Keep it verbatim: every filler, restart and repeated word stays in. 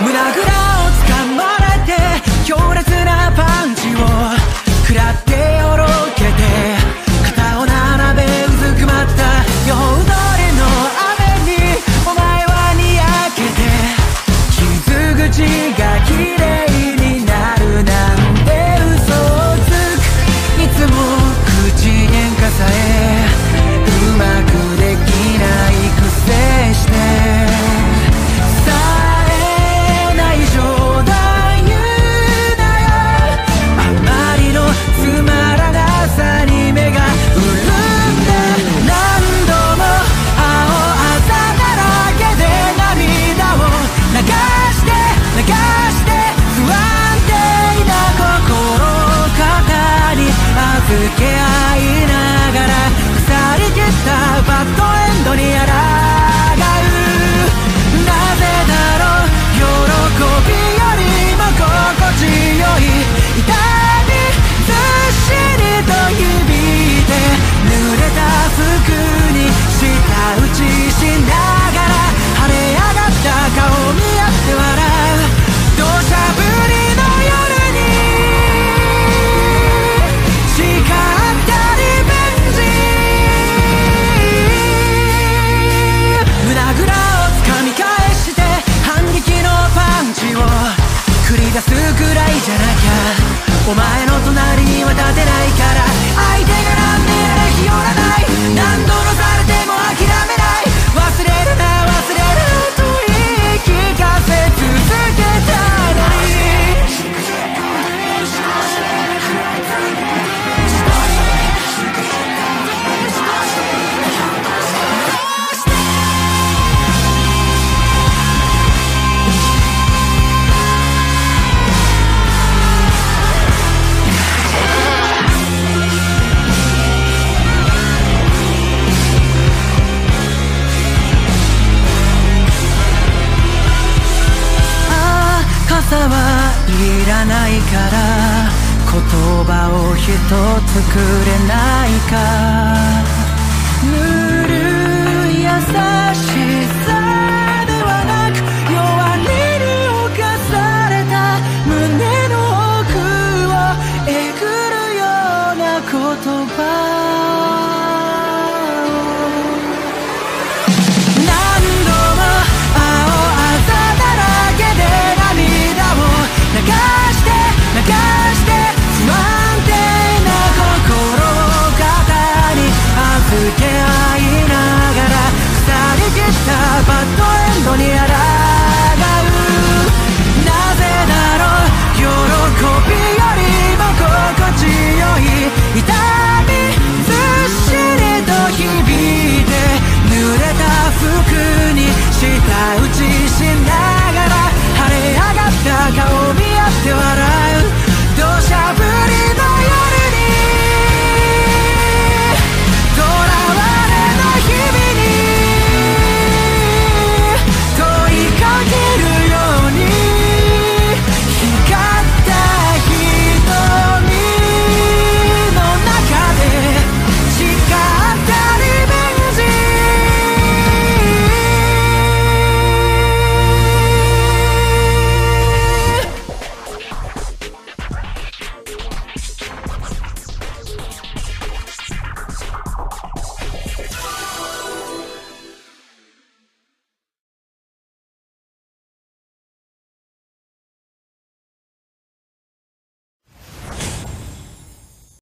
胸ぐらをつかまれて強烈なパンチを食らってよろけて肩を並べうずくまった夜踊りの雨にお前はにやけて傷口がきれいになるなんて嘘をつくいつも口喧嘩さえうまくできないくせして付け合いながら腐りきったバッドエンドに抗うなぜだろう喜びよりも心地よい痛みずっしりと響いて濡れた服に舌打ちしながら腫れ上がった顔見合って笑う土砂降り繰り出すくらいじゃなきゃお前の隣には立てないから相手が何年で日和らない何度のされても諦めない忘れるな忘れると言い聞かせ続けたのに傘はいらないから言葉をひとつくれないかぬるい優しさ